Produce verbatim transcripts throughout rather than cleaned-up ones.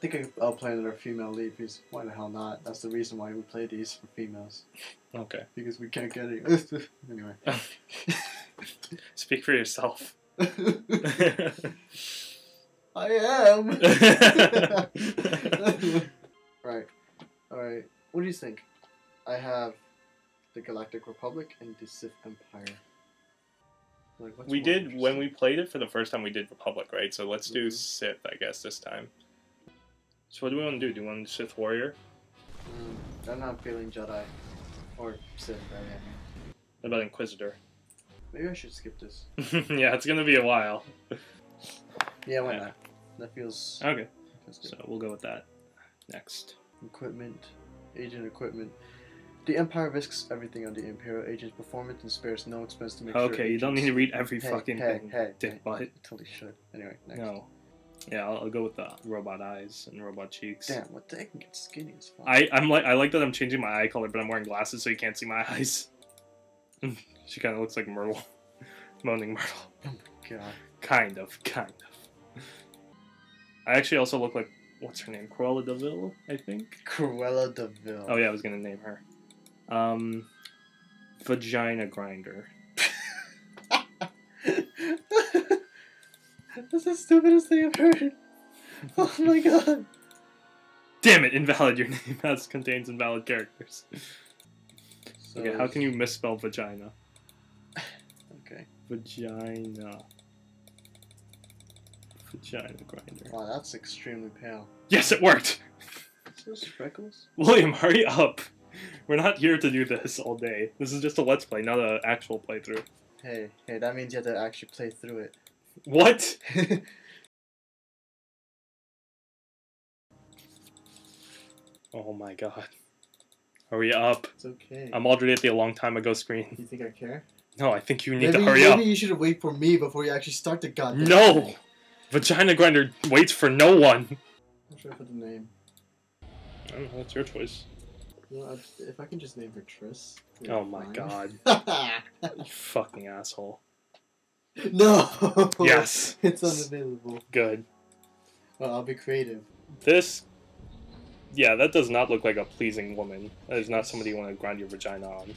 think I, I'll play another female lead because why the hell not? That's the reason why we play these for females. Okay. Because we can't get any. Anyway. Speak for yourself. I am. Right. All right. What do you think? I have the Galactic Republic and the Sith Empire. Like, we did, when we played it for the first time, we did Republic, right? So let's mm-hmm. do Sith, I guess, this time. So what do we want to do? Do you want to do Sith Warrior? Mm, I'm not feeling Jedi. Or Sith, right? What about Inquisitor? Maybe I should skip this. Yeah, it's going to be a while. Yeah, why yeah. not? That feels... Okay. Feels good. So we'll go with that. Next. Equipment. Agent equipment. The Empire risks everything on the Imperial Agent's performance and spares no expense to make okay, sure... Okay, you don't need to read every hey, fucking hey, thing, hey, dick hey, butt. I totally should. Anyway, next. No. Yeah, I'll, I'll go with the robot eyes and robot cheeks. Damn, what the heck can get skinny as fuck? I, I'm like, I like that I'm changing my eye color, but I'm wearing glasses so you can't see my eyes. She kind of looks like Myrtle. Moaning Myrtle. Oh my god. Kind of, kind of. I actually also look like... What's her name? Cruella de Vil, I think? Cruella de Vil. Oh yeah, I was going to name her. Um, vagina grinder. That's the stupidest thing I've heard. Oh my god. Damn it, invalid your name. That contains invalid characters. So okay, how can you misspell vagina? Okay. Vagina. Vagina grinder. Wow, that's extremely pale. Yes, it worked! Is those freckles? William, hurry up! We're not here to do this all day. This is just a let's play, not an actual playthrough. Hey, hey, that means you have to actually play through it. What? Oh my god. Hurry up. It's okay. I'm already at the a long time ago screen. You think I care? No, I think you need maybe, to hurry maybe up. Maybe you should wait for me before you actually start the goddamn No! Thing. Vagina Grinder waits for no one. I'm sure I put the name. I don't know, that's your choice. Well, if I can just name her Triss. Oh my fine. God. You fucking asshole. No! Yes! It's unavailable. Good. Well, I'll be creative. This... Yeah, that does not look like a pleasing woman. That is not somebody you want to grind your vagina on.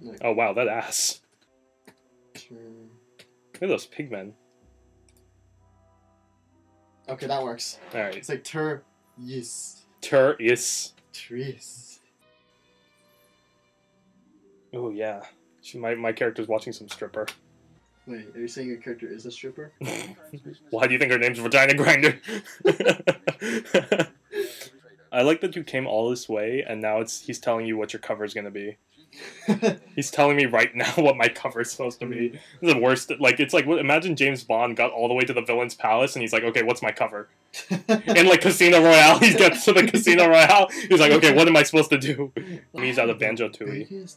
Like, oh wow, that ass. Sure. Look at those pigmen. Okay, that works. Alright. It's like tur... Yes. Triss. Triss. Oh yeah, she, my my character's watching some stripper. Wait, are you saying your character is a stripper? Why do you think her name's Vagina Grinder? I like that you came all this way, and now it's he's telling you what your cover's gonna be. He's telling me right now what my cover's supposed to be. This is the worst. Like it's like imagine James Bond got all the way to the villain's palace, and he's like, okay, what's my cover? And like Casino Royale, he gets to the Casino Royale. He's like, okay, what am I supposed to do? And he's out of Banjo-Tooie.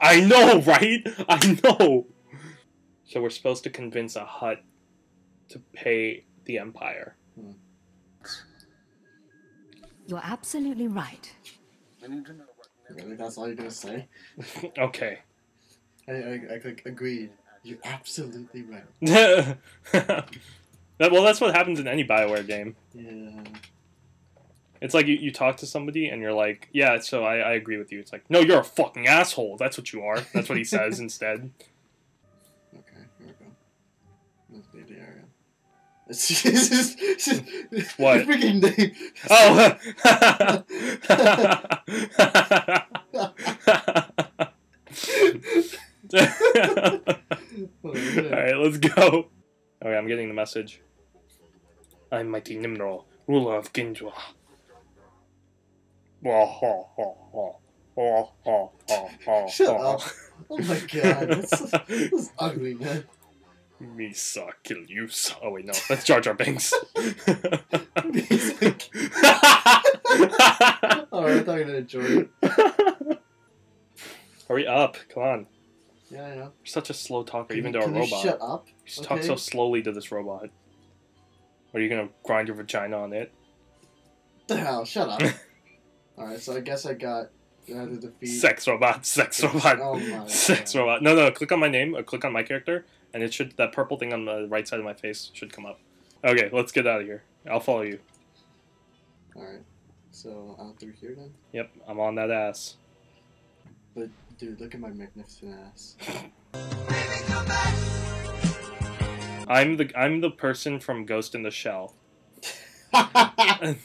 I know, right? I know. So we're supposed to convince a hut to pay the Empire. Hmm. You're absolutely right. Really, that's all you're gonna say? Okay. I, I, I agreed. You're absolutely right. That, well, that's what happens in any Bioware game. Yeah. It's like you, you talk to somebody and you're like, yeah, so I, I agree with you. It's like, no, you're a fucking asshole. That's what you are. That's what he says instead. Okay, here we go. Let's be the area. What? Freaking name. Oh! Alright, let's go. Okay, I'm getting the message. I'm mighty Nemro, ruler of Ginjwa. Shut up. Oh my god, that's, that's ugly, man. Me suck, kill you suck. Oh wait, no, that's Jar Jar Binks. Alright, I thought I was gonna enjoy it. Hurry up, come on. Yeah, I know. You're such a slow talker, can even you, to a robot. Shut up. You just okay. talk so slowly to this robot. Are you gonna grind your vagina on it? The hell, shut up. Alright, so I guess I got uh, to defeat. Sex robot, sex robot. Oh my sex God. Robot. No, no, click on my name, or click on my character, and it should, that purple thing on the right side of my face should come up. Okay, let's get out of here. I'll follow you. Alright. So, out through here then? Yep, I'm on that ass. But, dude, look at my magnificent ass. Baby, come back! I'm the, I'm the person from Ghost in the Shell. Let's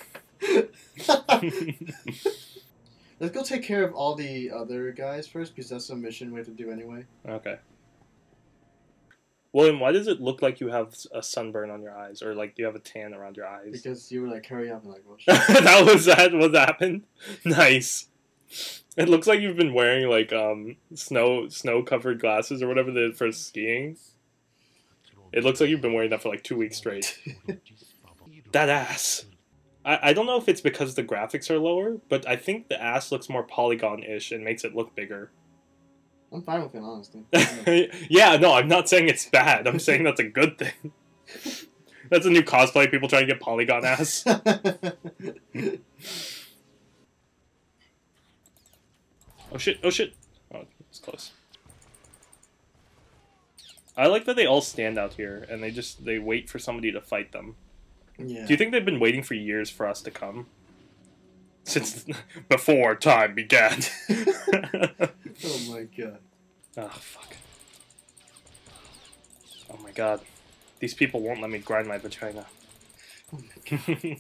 go take care of all the other guys first, because that's a mission we have to do anyway. Okay. William, why does it look like you have a sunburn on your eyes, or like you have a tan around your eyes? Because you were like, hurry up, and like, well, shit. That was that what happened? Nice. It looks like you've been wearing like um snow snow covered glasses or whatever they did for skiing. It looks like you've been wearing that for like two weeks straight. That ass. I, I don't know if it's because the graphics are lower, but I think the ass looks more polygon-ish and makes it look bigger. I'm fine with it, honestly. Yeah, no, I'm not saying it's bad. I'm saying that's a good thing. That's a new cosplay. People trying to get polygon ass. Oh shit! Oh shit! Oh, it's close. I like that they all stand out here and they just they wait for somebody to fight them. Yeah. Do you think they've been waiting for years for us to come? Since before time began. Oh my god. Oh fuck. Oh my god. These people won't let me grind my vagina. Oh my god.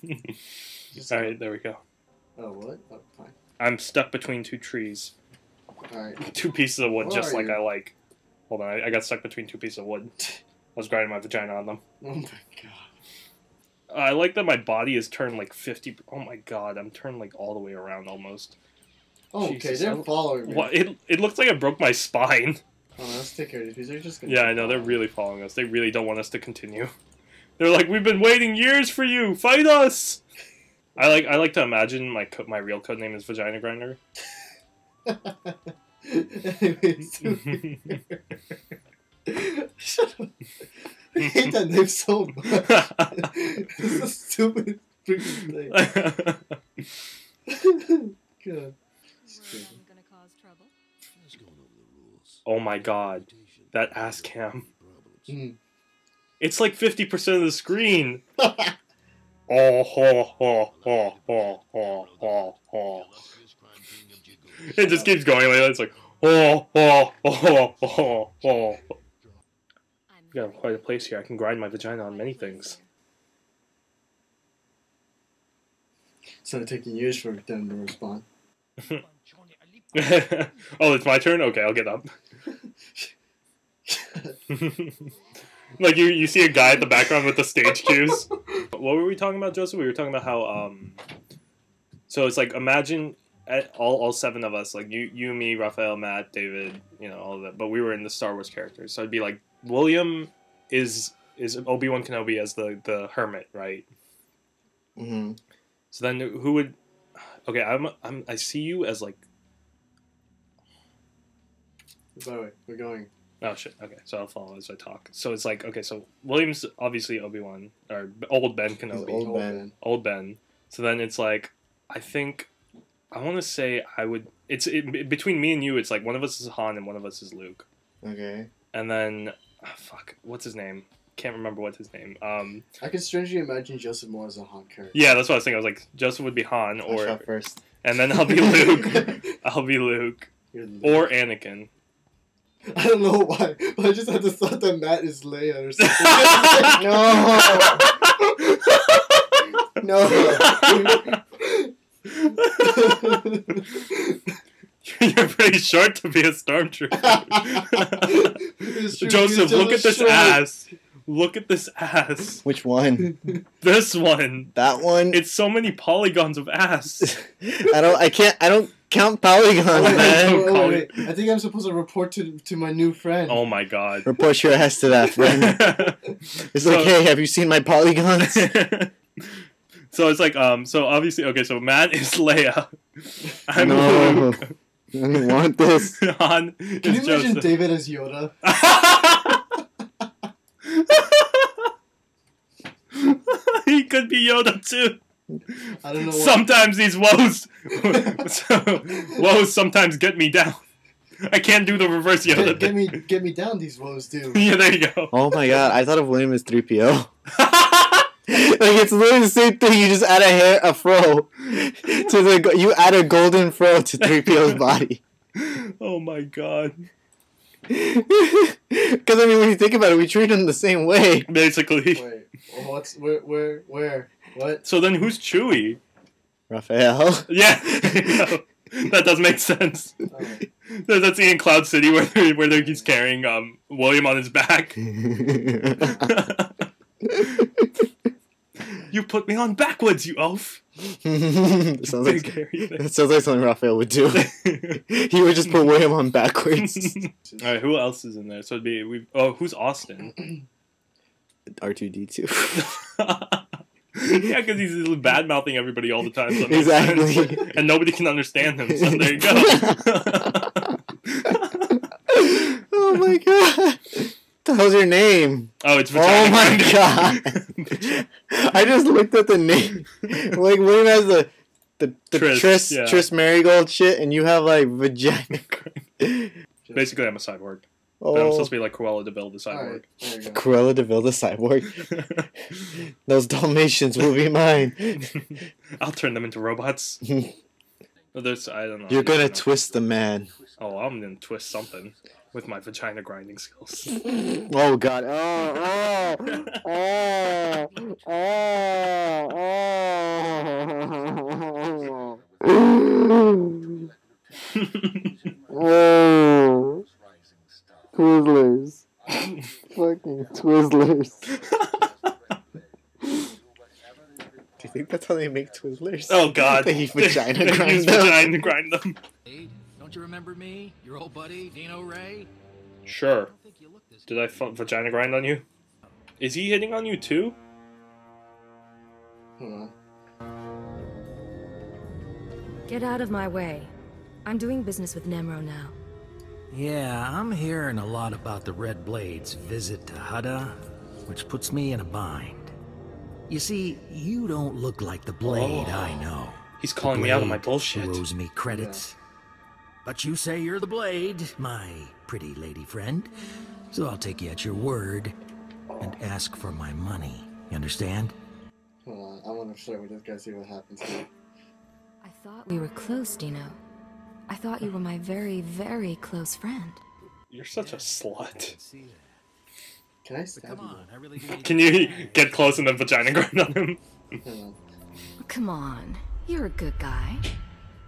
Alright, there we go. Oh, what? Oh, fine. I'm stuck between two trees. Alright. Two pieces of wood, Where just like you? I like. Hold on, I, I got stuck between two pieces of wood. I was grinding my vagina on them. Oh my god. I like that my body is turned like fifty. Oh my god, I'm turned like all the way around almost. Oh, okay, Jesus, they're following me. What, it, it looks like I broke my spine. Oh, let's take care of these. They're just gonna. Yeah, I know, they're really following us. They really don't want us to continue. They're like, we've been waiting years for you. Fight us. I like I like to imagine my co my real code name is Vagina Grinder. Shut up. I hate that name so much. It's a stupid freaking thing. God. Oh my god. That ass cam. Mm. It's like fifty percent of the screen. Oh, ho, ho, ho, ho, ho, ho, ho. It just keeps going like that. It's like, ho, ho, ho, ho, ho. We got quite a place here. I can grind my vagina on many things. It's not taking years for them to respond. Oh, it's my turn? Okay, I'll get up. Like, you you see a guy in the background with the stage cues. What were we talking about, Joseph? We were talking about how, um... so it's like, imagine all, all seven of us, like, you, you, me, Raphael, Matt, David, you know, all of that, but we were in the Star Wars characters, so I'd be like, William is is Obi-Wan Kenobi as the, the hermit, right? Mm-hmm. So then who would... Okay, I'm, I'm, I see you as, like... By the way, we're going. Oh, shit. Okay, so I'll follow as I talk. So it's like, okay, so William's obviously Obi-Wan, or old Ben Kenobi. Old, old Ben. Old Ben. So then it's like, I think... I want to say I would... It's it, between me and you, it's like one of us is Han and one of us is Luke. Okay. And then, oh, fuck, what's his name? Can't remember what's his name. Um, I can strangely imagine Joseph more as a Han character. Yeah, that's what I was thinking. I was like, Joseph would be Han, or I shot first, and then I'll be Luke. I'll be Luke. You're Luke or Anakin. I don't know why, but I just had the thought that Matt is Leia or something. Like, no, no. You're pretty short to be a stormtrooper. Joseph, look at this short. ass. Look at this ass. Which one? This one. That one. It's so many polygons of ass. I don't. I can't. I don't count polygons. Oh, man. Wait, wait, wait, wait. I think I'm supposed to report to to my new friend. Oh my god. Report your ass to that friend. It's so, like, hey, have you seen my polygons? So it's like, um. So obviously, okay. So Matt is Leia. I'm no. Luke. I don't want this. Can you imagine Joseph. David as Yoda? He could be Yoda too. I don't know. Sometimes what... these woes, so, woes sometimes get me down. I can't do the reverse Yoda. Get, get me, get me down. These woes do. Yeah, there you go. Oh my god, I thought of William as three P O. Like, it's literally the same thing. You just add a hair, a fro to the. You add a golden fro to three P O's body. Oh my god. Because I mean, when you think about it, we treat them the same way. Basically. Wait, what's where? Where? Where? What? So then, who's Chewie? Raphael. Yeah. No, that does make sense. Right. That's in Cloud City where they're, where they're, he's carrying um William on his back. You put me on backwards, you elf. That, sounds like, that sounds like something Raphael would do. He would just put William on backwards. All right, who else is in there? So it'd be we. Oh, who's Austin? R two D two. Yeah, because he's bad mouthing everybody all the time. So exactly. Sense. And nobody can understand him. So there you go. Oh my god. What the hell's your name? Oh, it's Vagina. Oh my god. I just looked at the name. Like, William has the, the, the Triss, Triss, yeah. Triss Marigold shit, and you have, like, Vagina. Basically, I'm a cyborg. Oh. But I'm supposed to be like Cruella de Vil the cyborg. Right, Cruella de Vil the cyborg? Those Dalmatians will be mine. I'll turn them into robots. There's, I don't know. You're going to twist the man. Oh, I'm going to twist something. With my vagina grinding skills. Oh god. Oh, oh, oh, oh, oh, oh. Oh. Twizzlers. Fucking Twizzlers. Do you think that's how they make Twizzlers? Oh god. They use vagina grind them. Vagina grind them. Do you remember me, your old buddy, Dino Ray? Sure. Did I f vagina grind on you? Is he hitting on you too? Hmm. Get out of my way. I'm doing business with Nemro now. Yeah, I'm hearing a lot about the Red Blades' visit to Hada, which puts me in a bind. You see, you don't look like the Blade oh. I know. He's calling me out on my bullshit. Owes me credits. Yeah. But you say you're the Blade, my pretty lady friend, so I'll take you at your word and ask for my money. You understand? Hold on, I want to flirt with this guy, see what happens here. I thought we were close, Dino. I thought you were my very, very close friend. You're such a slut. Can I stab you? I really do. Can you get close and then vagina grind on him? Well, come on, you're a good guy.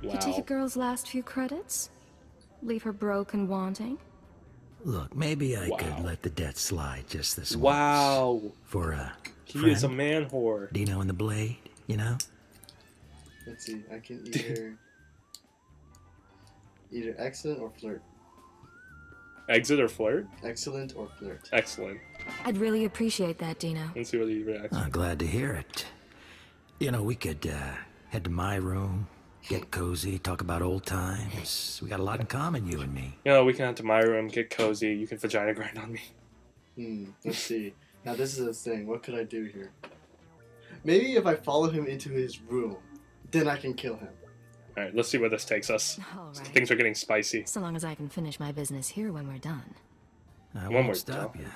Wow. You take a girl's last few credits? Leave her broke and wanting? Look, maybe I wow. could let the debt slide just this once. Wow. For a He friend, is a man whore. Dino and the Blade, you know? Let's see, I can either... either excellent or flirt. Exit or flirt? Excellent or flirt. Excellent. I'd really appreciate that, Dino. Let's see what he reacts. I'm glad to hear it. You know, we could uh, head to my room. Get cozy, talk about old times. We got a lot in common, you and me. You know, we can head to my room, get cozy. You can vagina grind on me. Hmm, let's see. Now this is the thing. What could I do here? Maybe if I follow him into his room, then I can kill him. All right, let's see where this takes us. Right. Things are getting spicy. So long as I can finish my business here when we're done. I won't we're stop done. you.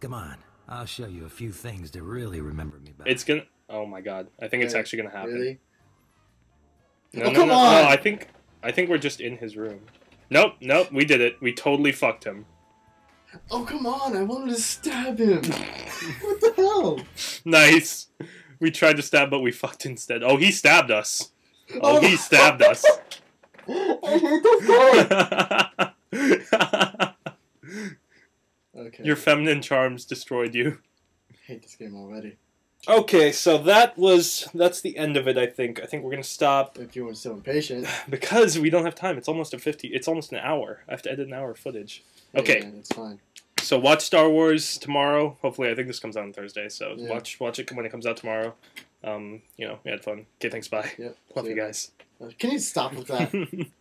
Come on, I'll show you a few things to really remember me by. It's gonna... Oh my god. I think okay. it's actually gonna happen. Really? No, oh, no, come no, on! No, I think I think we're just in his room. Nope, nope, we did it. We totally fucked him. Oh, come on! I wanted to stab him! What the hell? Nice. We tried to stab, but we fucked instead. Oh, he stabbed us. Oh, he stabbed us. I hate this game! Okay. Your feminine charms destroyed you. I hate this game already. Okay, so that was that's the end of it. I think I think we're gonna stop. If you were so impatient, because we don't have time. It's almost a fifty. It's almost an hour. I have to edit an hour of footage. Yeah, okay, man, it's fine. So watch Star Wars tomorrow. Hopefully, I think this comes out on Thursday. So yeah. watch watch it when it comes out tomorrow. Um, you know, we had fun. Okay, thanks. Bye. Yep, Love yeah. you guys. Can you stop with that?